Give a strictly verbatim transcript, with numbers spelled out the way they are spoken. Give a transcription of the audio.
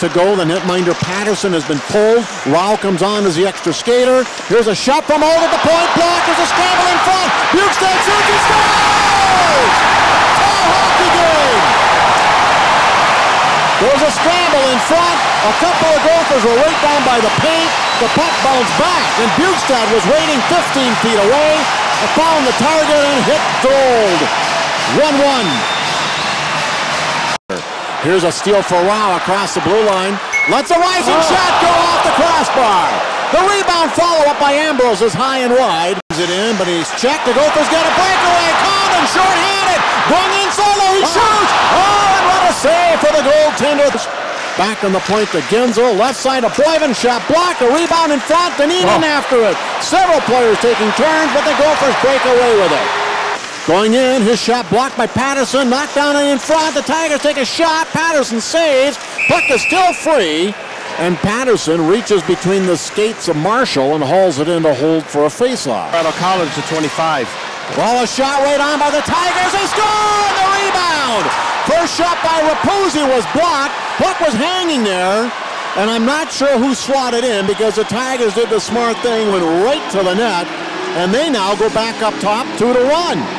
right to goal. The netminder Patterson has been pulled. Rao comes on as the extra skater. Here's a shot from over the point block. There's a scramble in front. Bjugstad shoots and scores! Tall hockey game! There's a scramble in front. A couple of Gophers were right down by the paint. The puck bounced back, and Bjugstad was waiting fifteen feet away. Found the target and hit gold. one one. Here's a steal for Rao across the blue line. Let's a rising oh. shot go off the crossbar. The rebound follow-up by Ambrose is high and wide. It in, but he's checked. The Gophers got a breakaway. Colvin short-handed. Going in solo. He oh. shoots. Oh, and what a save for the goaltender. Back on the point to Ginzel. Left side of Boivin. Shot blocked. A rebound in front. Deneen oh. in after it. Several players taking turns, but the Gophers break away with it. Going in, his shot blocked by Patterson, knocked down and in front. The Tigers take a shot, Patterson saves, puck is still free, and Patterson reaches between the skates of Marshall and hauls it in to hold for a faceoff. Colorado College to twenty-five. Well, a shot right on by the Tigers, they score! The rebound! First shot by Raposi was blocked, puck was hanging there, and I'm not sure who slotted in because the Tigers did the smart thing, went right to the net, and they now go back up top, two to one.